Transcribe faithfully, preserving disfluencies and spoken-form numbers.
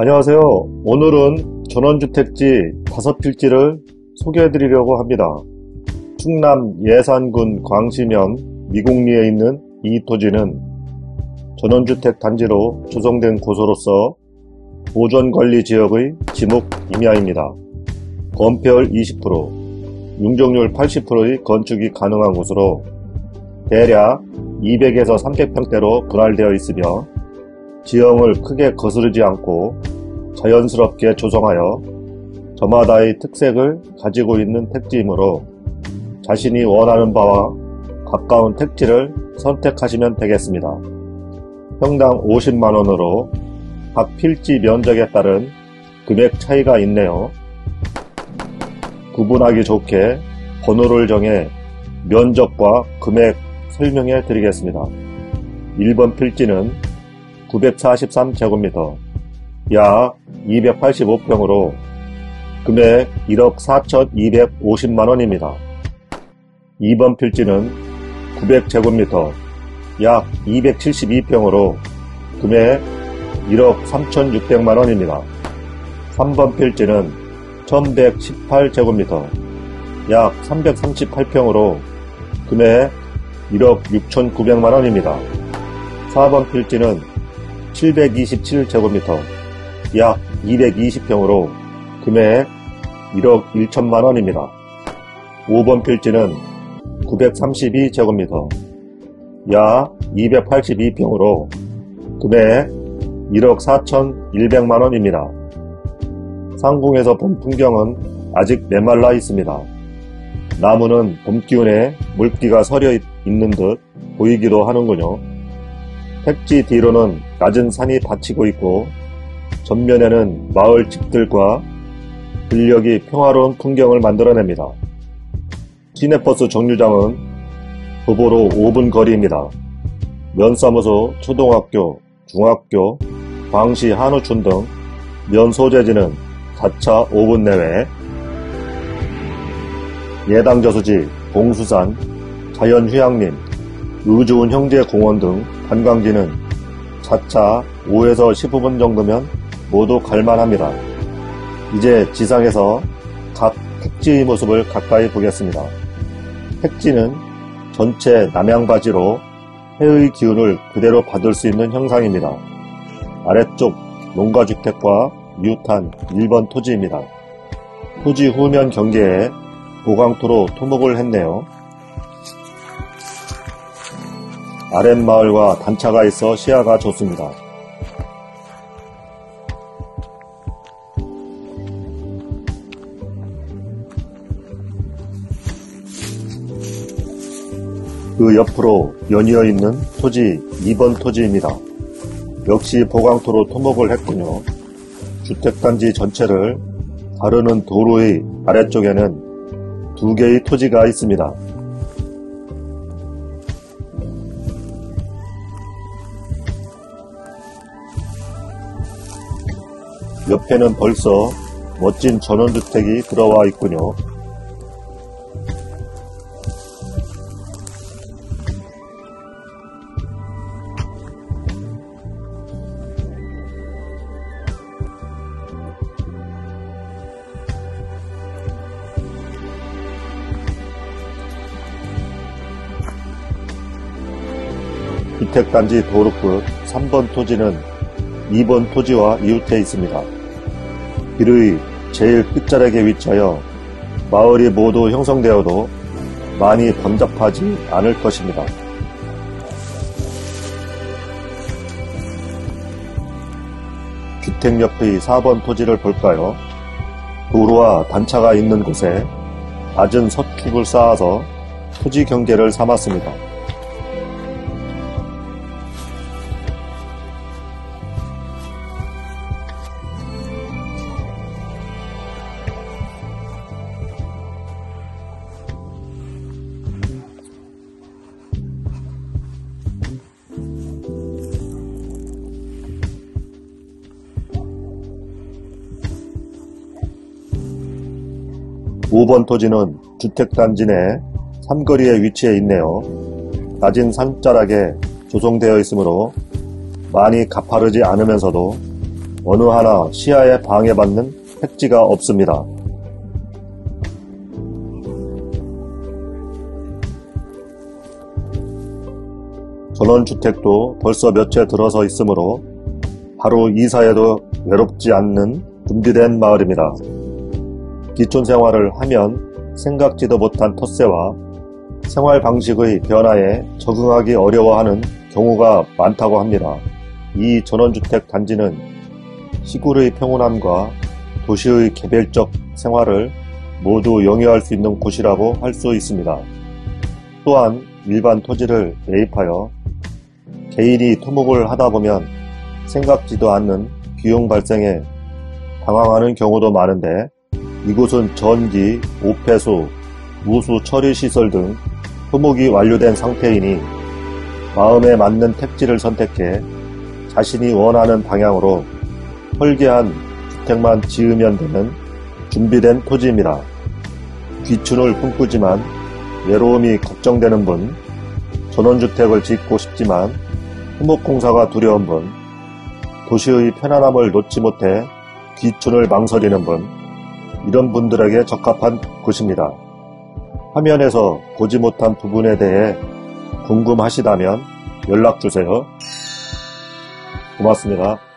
안녕하세요. 오늘은 전원주택지 다섯 필지를 소개해드리려고 합니다. 충남 예산군 광시면 미곡리에 있는 이 토지는 전원주택 단지로 조성된 곳으로서 보존관리지역의 지목임야입니다. 건폐율 이십 퍼센트, 용적률 팔십 퍼센트의 건축이 가능한 곳으로 대략 이백에서 삼백 평대로 분할되어 있으며 지형을 크게 거스르지 않고 자연스럽게 조성하여 저마다의 특색을 가지고 있는 택지이므로 자신이 원하는 바와 가까운 택지를 선택하시면 되겠습니다. 평당 오십만 원으로 각 필지 면적에 따른 금액 차이가 있네요. 구분하기 좋게 번호를 정해 면적과 금액 설명해 드리겠습니다. 일 번 필지는 구백사십삼 제곱미터, 약 이백팔십오 평으로 금액 일억 사천이백오십만 원입니다. 이 번 필지는 구백 제곱미터, 약 이백칠십이 평으로 금액 일억 삼천육백만 원입니다. 삼 번 필지는 천백십팔 제곱미터, 약 삼백삼십팔 평으로 금액 일억 육천구백만 원입니다. 사 번 필지는 칠백이십칠 제곱미터, 약 이백이십 평으로 금액 일억 일천만 원입니다. 오 번 필지는 구백삼십이 제곱미터, 약 이백팔십이 평으로 금액 일억 사천일백만 원입니다. 상공에서 본 풍경은 아직 메말라 있습니다. 나무는 봄 기운에 물기가 서려 있는 듯 보이기도 하는군요. 택지 뒤로는 낮은 산이 받치고 있고 전면에는 마을 집들과 근력이 평화로운 풍경을 만들어냅니다. 시내버스 정류장은 도보로 오 분 거리입니다. 면사무소, 초등학교, 중학교, 광시 한우촌 등 면 소재지는 자차 오 분 내외, 예당저수지, 봉수산, 자연휴양림, 의좋은 형제공원 등 관광지는 자차 오에서 십오 분 정도면 모두 갈만합니다. 이제 지상에서 각 택지의 모습을 가까이 보겠습니다. 택지는 전체 남향바지로 해의 기운을 그대로 받을 수 있는 형상입니다. 아래쪽 농가주택과 유탄 일 번 토지입니다. 토지 후면 경계에 보강토로 토목을 했네요. 아랫마을과 단차가 있어 시야가 좋습니다. 그 옆으로 연이어 있는 토지 이 번 토지입니다. 역시 보강토로 토목을 했군요. 주택단지 전체를 가르는 도로의 아래쪽에는 두 개의 토지가 있습니다. 옆에는 벌써 멋진 전원주택이 들어와 있군요. 주택단지 도로 끝 삼 번 토지는 이 번 토지와 이웃해 있습니다. 길의 제일 끝자락에 위치하여 마을이 모두 형성되어도 많이 번잡하지 않을 것입니다. 주택 옆의 사 번 토지를 볼까요? 도로와 단차가 있는 곳에 낮은 석축을 쌓아서 토지 경계를 삼았습니다. 오 번 토지는 주택단지 내 삼거리에 위치해 있네요. 낮은 산자락에 조성되어 있으므로 많이 가파르지 않으면서도 어느 하나 시야에 방해받는 택지가 없습니다. 전원주택도 벌써 몇 채 들어서 있으므로 하루 이사해도 외롭지 않는 준비된 마을입니다. 기촌생활을 하면 생각지도 못한 텃세와 생활 방식의 변화에 적응하기 어려워하는 경우가 많다고 합니다. 이 전원주택 단지는 시골의 평온함과 도시의 개별적 생활을 모두 영위할 수 있는 곳이라고 할 수 있습니다. 또한 일반 토지를 매입하여 개인이 토목을 하다 보면 생각지도 않는 비용 발생에 당황하는 경우도 많은데, 이곳은 전기, 오폐수, 무수 처리 시설 등 토목이 완료된 상태이니 마음에 맞는 택지를 선택해 자신이 원하는 방향으로 설계한 주택만 지으면 되는 준비된 토지입니다. 귀촌을 꿈꾸지만 외로움이 걱정되는 분, 전원주택을 짓고 싶지만 토목공사가 두려운 분, 도시의 편안함을 놓지 못해 귀촌을 망설이는 분, 이런 분들에게 적합한 곳입니다. 화면에서 보지 못한 부분에 대해 궁금하시다면 연락주세요. 고맙습니다.